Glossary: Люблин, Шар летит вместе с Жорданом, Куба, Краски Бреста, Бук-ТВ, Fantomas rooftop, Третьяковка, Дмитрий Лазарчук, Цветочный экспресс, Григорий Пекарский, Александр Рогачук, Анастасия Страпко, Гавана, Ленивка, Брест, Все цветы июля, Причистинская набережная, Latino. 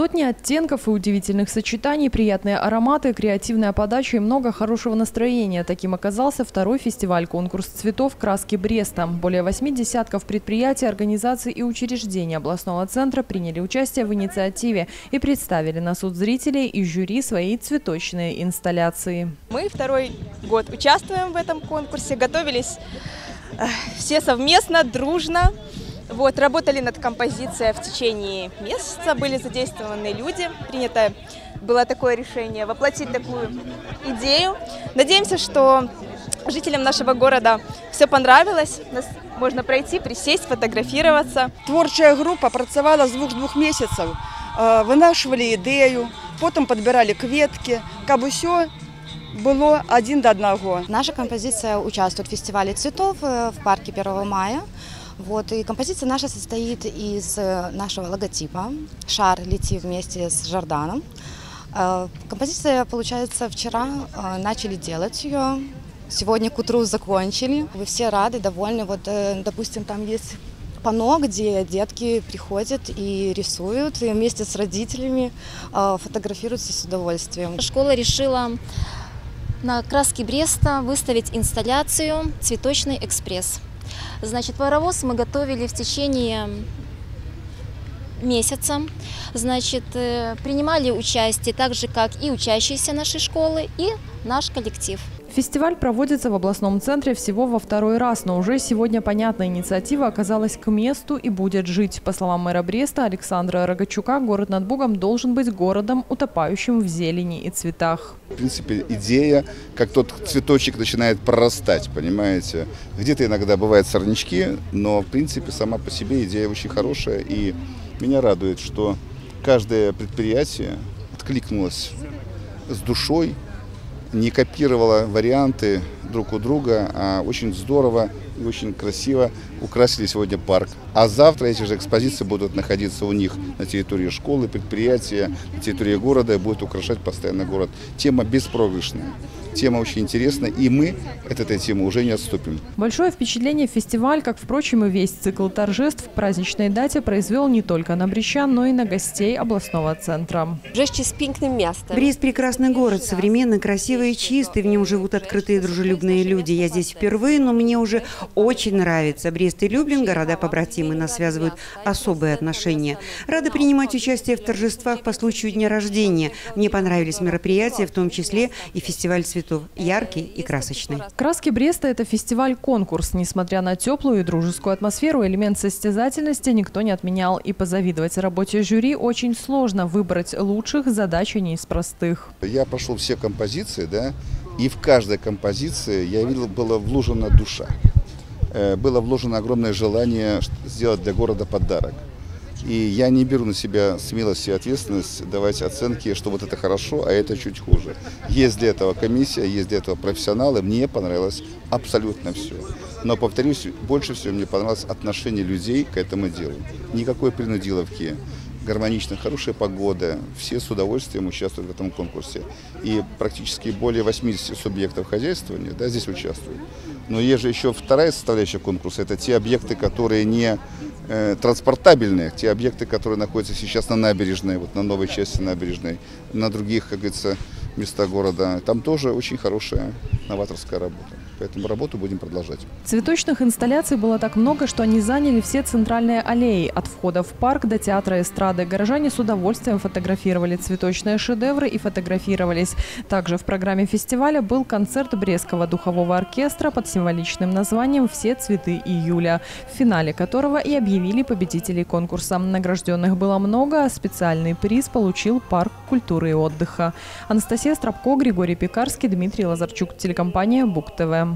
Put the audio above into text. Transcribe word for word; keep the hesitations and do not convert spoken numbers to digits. Сотни оттенков и удивительных сочетаний, приятные ароматы, креативная подача и много хорошего настроения. Таким оказался второй фестиваль-конкурс цветов «Краски Бреста». Более восьми десятков предприятий, организаций и учреждений областного центра приняли участие в инициативе и представили на суд зрителей и жюри свои цветочные инсталляции. Мы второй год участвуем в этом конкурсе, готовились все совместно, дружно. Вот, работали над композицией в течение месяца, были задействованы люди, принято было такое решение воплотить такую идею. Надеемся, что жителям нашего города все понравилось, нас можно пройти, присесть, фотографироваться. Творчая группа працевала с двух-двух месяцев, вынашивали идею, потом подбирали кветки, как бы все было один до одного. Наша композиция участвует в фестивале цветов в парке первого мая. Вот, и композиция наша состоит из нашего логотипа «Шар летит вместе с Жорданом». Композиция, получается, вчера начали делать ее, сегодня к утру закончили. Вы все рады, довольны. Вот, допустим, там есть панно, где детки приходят и рисуют, и вместе с родителями фотографируются с удовольствием. Школа решила на «Краски Бреста» выставить инсталляцию «Цветочный экспресс». Значит, паровоз мы готовили в течение месяца. Значит, принимали участие так же, как и учащиеся нашей школы, и наш коллектив. Фестиваль проводится в областном центре всего во второй раз, но уже сегодня понятная инициатива оказалась к месту и будет жить. По словам мэра Бреста Александра Рогачука, город над Бугом должен быть городом, утопающим в зелени и цветах. В принципе, идея, как тот цветочек начинает прорастать, понимаете. Где-то иногда бывают сорнячки, но в принципе сама по себе идея очень хорошая. И меня радует, что каждое предприятие откликнулось с душой, не копировала варианты друг у друга, а очень здорово и очень красиво украсили сегодня парк. А завтра эти же экспозиции будут находиться у них на территории школы, предприятия, на территории города и будут украшать постоянно город. Тема беспроигрышная. Тема очень интересная, и мы от этой темы уже не отступим. Большое впечатление фестиваль, как, впрочем, и весь цикл торжеств, в праздничной дате произвел не только на брестян, но и на гостей областного центра. Брест – прекрасный город, современный, красивый и чистый. В нем живут открытые, дружелюбные люди. Я здесь впервые, но мне уже очень нравится. Брест и Люблин – города-побратимы, нас связывают особые отношения. Рада принимать участие в торжествах по случаю дня рождения. Мне понравились мероприятия, в том числе и фестиваль цветов. Яркий и красочный. «Краски Бреста» – это фестиваль-конкурс. Несмотря на теплую и дружескую атмосферу, элемент состязательности никто не отменял. И позавидовать работе жюри очень сложно. Выбрать лучших задача не из простых. Я прошел все композиции, да, и в каждой композиции я видел, была вложена душа. Было вложено огромное желание сделать для города подарок. И я не беру на себя смелость и ответственность давать оценки, что вот это хорошо, а это чуть хуже. Есть для этого комиссия, есть для этого профессионалы. Мне понравилось абсолютно все. Но, повторюсь, больше всего мне понравилось отношение людей к этому делу. Никакой принудиловки. Гармонично, хорошая погода. Все с удовольствием участвуют в этом конкурсе. И практически более восьмидесяти субъектов хозяйствования, да, здесь участвуют. Но есть же еще вторая составляющая конкурса. Это те объекты, которые не транспортабельные, те объекты, которые находятся сейчас на набережной, вот на новой части набережной, на других, как говорится, местах города. Там тоже очень хорошая новаторская работа. Поэтому работу будем продолжать. Цветочных инсталляций было так много, что они заняли все центральные аллеи. От входа в парк до театра эстрады. Горожане с удовольствием фотографировали цветочные шедевры и фотографировались. Также в программе фестиваля был концерт Брестского духового оркестра под символичным названием «Все цветы июля», в финале которого и объявили победителей конкурса. Награжденных было много, а специальный приз получил парк культуры и отдыха. Анастасия Страпко, Григорий Пекарский, Дмитрий Лазарчук, телекомпания Бук-ТВ.